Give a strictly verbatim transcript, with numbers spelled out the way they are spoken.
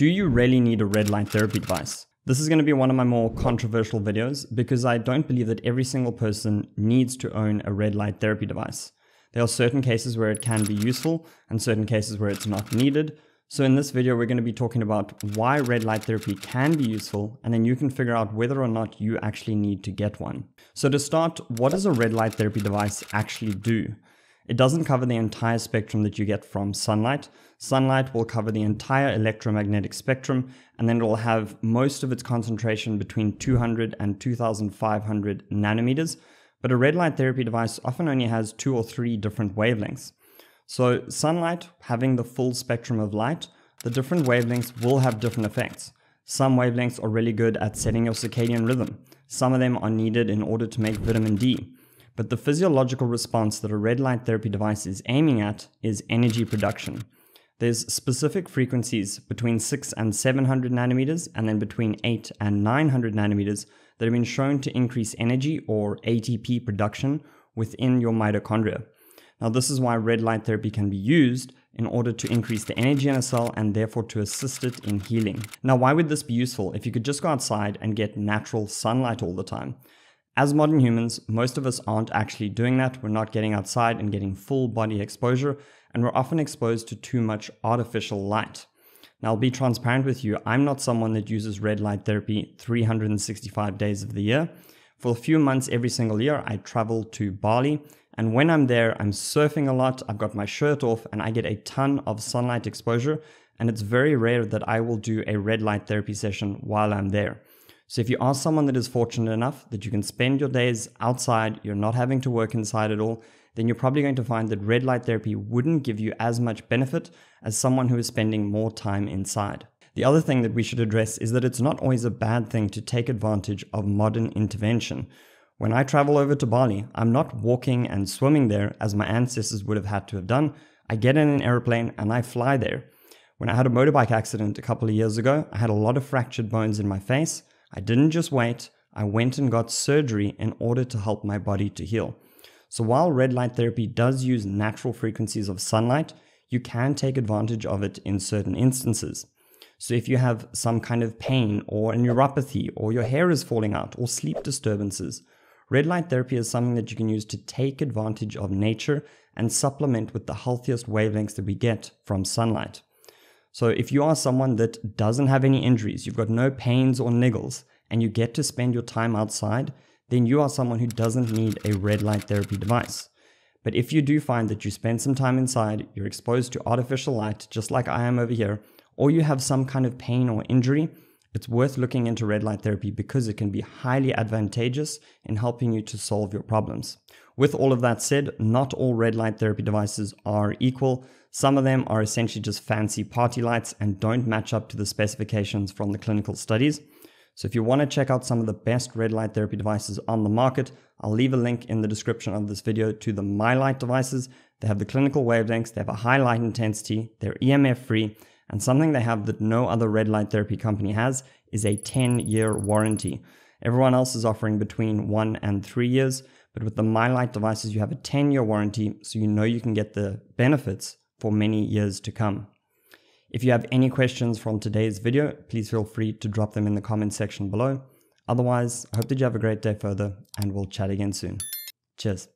Do you really need a red light therapy device? This is going to be one of my more controversial videos because I don't believe that every single person needs to own a red light therapy device. There are certain cases where it can be useful and certain cases where it's not needed. So in this video, we're going to be talking about why red light therapy can be useful, and then you can figure out whether or not you actually need to get one. So to start, what does a red light therapy device actually do? It doesn't cover the entire spectrum that you get from sunlight. Sunlight will cover the entire electromagnetic spectrum, and then it will have most of its concentration between two hundred and two thousand five hundred nanometers. But a red light therapy device often only has two or three different wavelengths. So sunlight, having the full spectrum of light, the different wavelengths will have different effects. Some wavelengths are really good at setting your circadian rhythm. Some of them are needed in order to make vitamin D. But the physiological response that a red light therapy device is aiming at is energy production. There's specific frequencies between six and seven hundred nanometers, and then between eight and nine hundred nanometers that have been shown to increase energy or A T P production within your mitochondria. Now, this is why red light therapy can be used in order to increase the energy in a cell and therefore to assist it in healing. Now, why would this be useful if you could just go outside and get natural sunlight all the time? As modern humans, most of us aren't actually doing that. We're not getting outside and getting full body exposure, and we're often exposed to too much artificial light. Now, I'll be transparent with you. I'm not someone that uses red light therapy three hundred sixty-five days of the year. For a few months every single year, I travel to Bali, and when I'm there, I'm surfing a lot, I've got my shirt off, and I get a ton of sunlight exposure, and it's very rare that I will do a red light therapy session while I'm there. So if you are someone that is fortunate enough that you can spend your days outside, you're not having to work inside at all, then you're probably going to find that red light therapy wouldn't give you as much benefit as someone who is spending more time inside. The other thing that we should address is that it's not always a bad thing to take advantage of modern intervention. When I travel over to Bali, I'm not walking and swimming there as my ancestors would have had to have done. I get in an airplane and I fly there. When I had a motorbike accident a couple of years ago, I had a lot of fractured bones in my face. I didn't just wait, I went and got surgery in order to help my body to heal. So while red light therapy does use natural frequencies of sunlight, you can take advantage of it in certain instances. So if you have some kind of pain or a neuropathy or your hair is falling out or sleep disturbances, red light therapy is something that you can use to take advantage of nature and supplement with the healthiest wavelengths that we get from sunlight. So if you are someone that doesn't have any injuries, you've got no pains or niggles, and you get to spend your time outside, then you are someone who doesn't need a red light therapy device. But if you do find that you spend some time inside, you're exposed to artificial light, just like I am over here, or you have some kind of pain or injury, it's worth looking into red light therapy because it can be highly advantageous in helping you to solve your problems. With all of that said, not all red light therapy devices are equal. Some of them are essentially just fancy party lights and don't match up to the specifications from the clinical studies. So if you want to check out some of the best red light therapy devices on the market, I'll leave a link in the description of this video to the MyLight devices. They have the clinical wavelengths, they have a high light intensity, they're E M F free, and something they have that no other red light therapy company has is a ten year warranty. Everyone else is offering between one and three years, but with the MyLight devices, you have a ten year warranty, so you know you can get the benefits for many years to come. If you have any questions from today's video, please feel free to drop them in the comment section below. Otherwise, I hope that you have a great day further, and we'll chat again soon. Cheers.